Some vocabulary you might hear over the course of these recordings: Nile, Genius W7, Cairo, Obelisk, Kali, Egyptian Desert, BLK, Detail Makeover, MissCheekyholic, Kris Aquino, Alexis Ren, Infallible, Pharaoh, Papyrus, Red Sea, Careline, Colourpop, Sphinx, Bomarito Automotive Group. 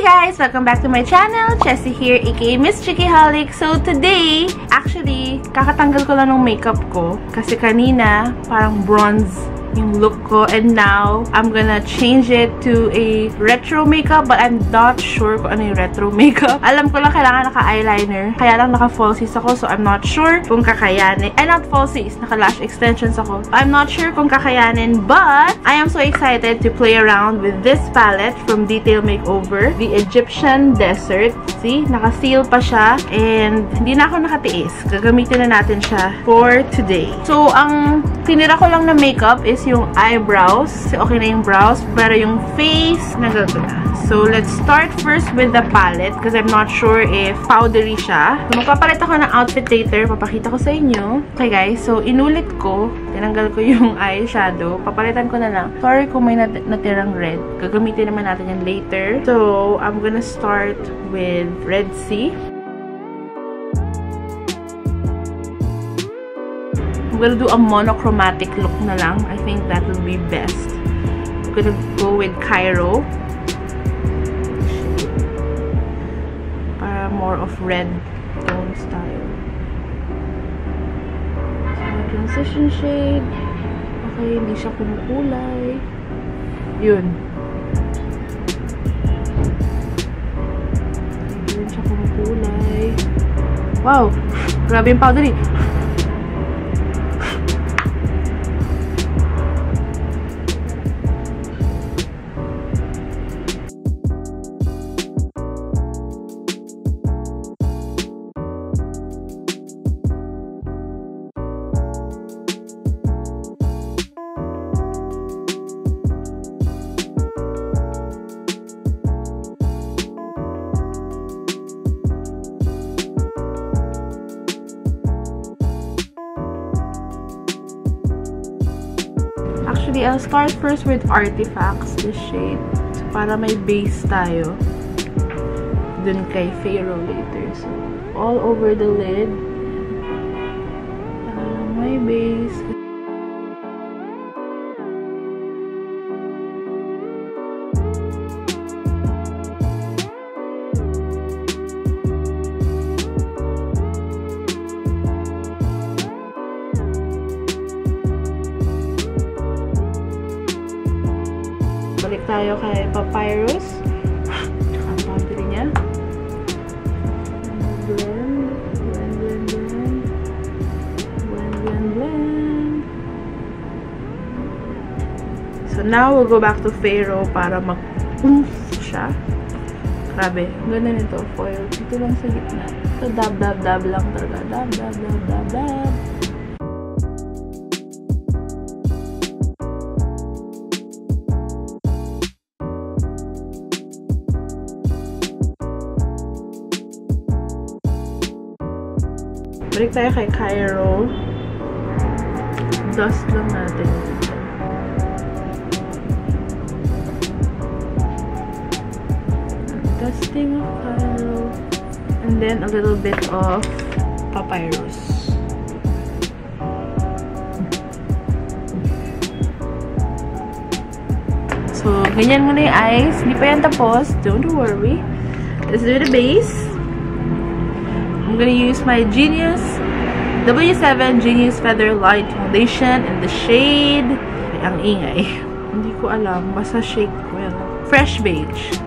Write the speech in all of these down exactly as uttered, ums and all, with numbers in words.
Hey guys, welcome back to my channel. Chessie here, aka MissCheekyholic. So today, actually, kakatanggal ko lang ng makeup ko kasi kanina parang bronze yung look ko, and now I'm gonna change it to a retro makeup, but I'm not sure kung ano yung retro makeup. Alam ko lang kailangan naka-eyeliner, kaya lang naka-falsies ako, so I'm not sure kung kakayanin. And not falsies, naka-lash extensions ako. I'm not sure kung kakayanin, but I am so excited to play around with this palette from Detail Makeover, the Egyptian Desert. See, naka-seal pa siya, and hindi na ako nakatiis. Gagamitin na natin siya for today. So, ang tinira ko lang na makeup is yung eyebrows. Okay na yung brows, pero yung face, nagagana. So, let's start first with the palette because I'm not sure if powdery siya. So, magpapalit ako ng outfit later. Papakita ko sa inyo. Okay, guys. So, inulit ko. Tinanggal ko yung eyeshadow. Papalitan ko na lang. Sorry kung may nat natirang red. Gagamitin naman natin yan later. So, I'm gonna start with Red Sea. We'll do a monochromatic look na lang. I think that will be best. I'm gonna go with Cairo. Para more of red tone style. So, transition shade. Okay, hindi siya kumukulay. Yun. Hindi rin siya kumukulay. Wow! Grabe yung powdery. Actually, I'll start first with Artifacts, this shade. So, para may base tayo dun kay Pharaoh later. So, all over the lid. Para may base. Balik tayo kay Papyrus. Ang powder niya. Blend, blend, blend, blend. Blend, blend, blend. So now we'll go back to Pharaoh para mag-oomph siya. Grabe. Ang ganda nito, foil. Dito lang sa gitna. So dab, dab, dab lang talaga. Dab, dab, dab, dab, dab. Balik tayo kay Cairo. Dust lang natin. Dusting of Cairo. And then a little bit of Papyrus. So, ganyan muna yung eyes. Hindi pa yan tapos. Don't worry. Let's do the base. I'm gonna use my Genius W seven Genius Feather Light Foundation in the shade. Ay, ang ingay. Hindi ko alam. Basta shake ko yan. Fresh Beige.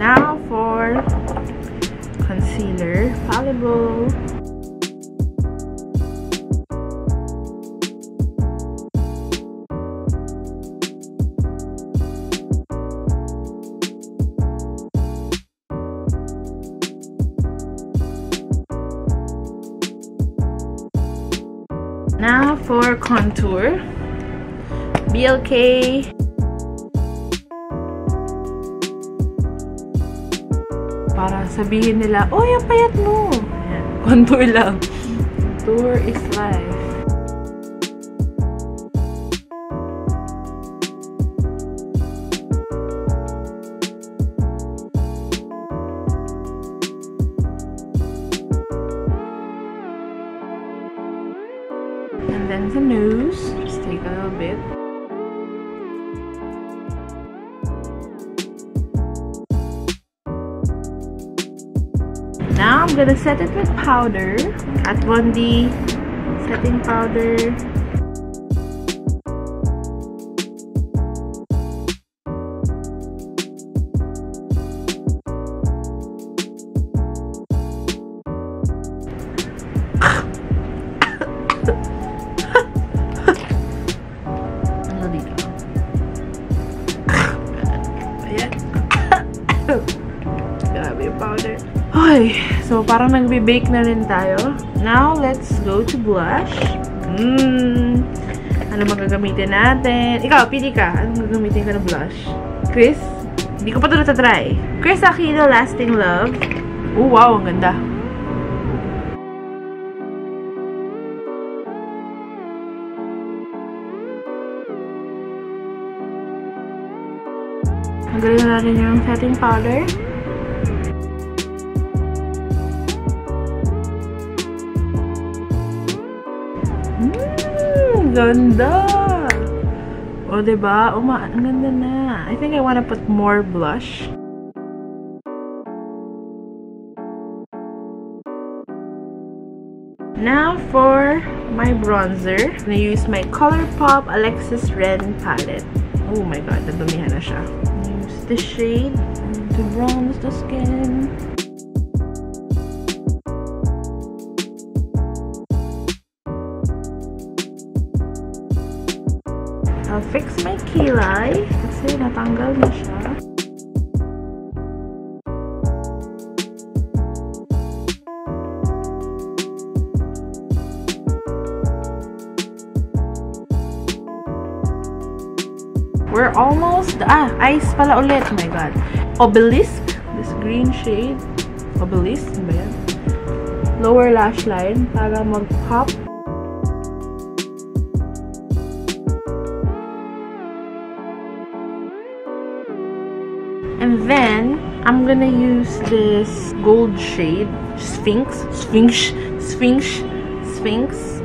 Now for concealer, Infallible. Now for contour, B L K. Para sabihin nila, oh, yung payat mo. Ayan. Contour lang. Contour is life. then the nose. Just take a little bit. Now I'm gonna set it with powder. At one D, setting powder. So parang nagbe-bake na rin tayo. Now let's go to blush. Mm. Ano magagamitin natin? Ikaw, pili ka. Ano magagamitin ka na blush? Kris, hindi ko pa ito natatry. Kris Aquino Lasting Love. Oh wow, ang ganda. Magaling na rin yung setting powder. Ganda! O, diba? Uma, ang ganda na. I think I wanna put more blush. Now for my bronzer, I'm gonna use my Colourpop Alexis Ren palette. Oh my god, nadumihan na siya. Use the shade to bronze the skin. I'll fix my kilay kasi natanggal na siya. We're almost, ah, eyes pala ulit. Oh my god. Obelisk, this green shade. Obelisk, ba yan? Lower lash line para mag-pop. And then, I'm gonna use this gold shade, Sphinx, Sphinx, Sphinx, Sphinx.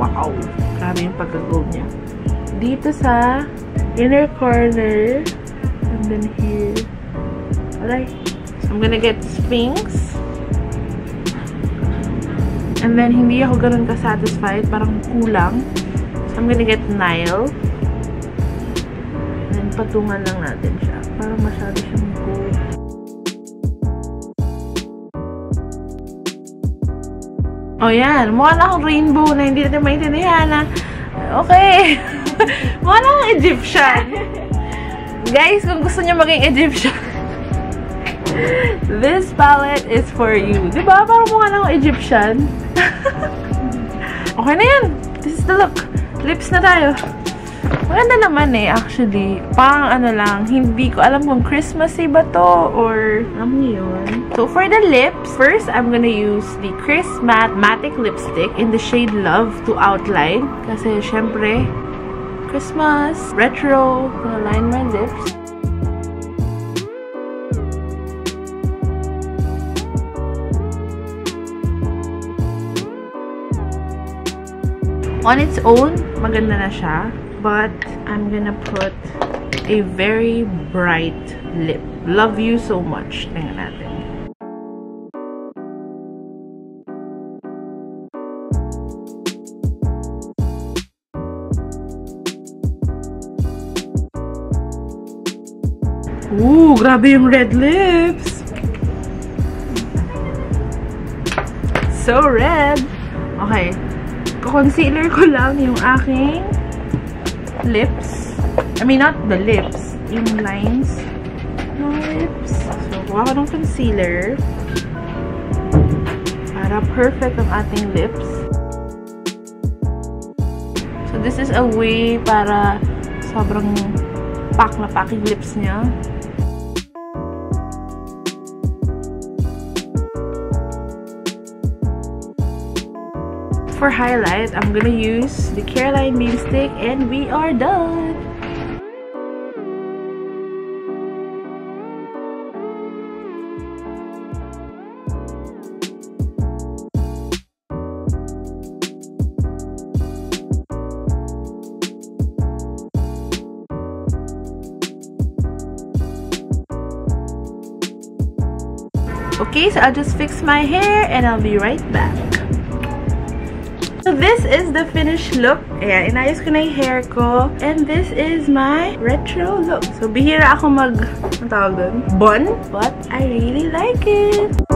Wow! Grabe yung pagka-gold niya. Dito sa inner corner, and then here. Alright. So I'm gonna get Sphinx. And then, hindi ako ganun ka-satisfied. Parang kulang. So I'm gonna get Nile. Patungan lang natin siya para masyado siyang gold. Oh yan, mukha na akong rainbow na hindi natin maintindihan na okay. Mukha na akong Egyptian. Guys, kung gusto niyo maging Egyptian, this palette is for you. Diba? Parang mukha na akong Egyptian. Okay na yan. This is the look. Lips na tayo. Maganda naman eh, actually. Parang ano lang, hindi ko alam kung Christmassy ba to or alam niyo yun. So for the lips, first I'm gonna use the Kris Matte Matic Lipstick in the shade Love to outline. Kasi syempre, Christmas, retro, gonna line my lips. On its own, maganda na siya. But I'm gonna put a very bright lip. Love you so much. Tingnan natin. Ooh, grabe yung red lips. So red. Okay. Concealer ko lang yung aking lips. I mean, not the lips. Yung lines. No lips. So, kuha ko ng concealer. Para perfect ang ating lips. So, this is a way para sobrang pak na pak yung lips niya. For highlight, I'm gonna use the Careline Beam Stick, and we are done! Okay, so I'll just fix my hair and I'll be right back. So this is the finished look. Ayan, inayos ko na yung hair ko. And this is my retro look. So bihira ako mag, ang tawag dun, bun, but I really like it.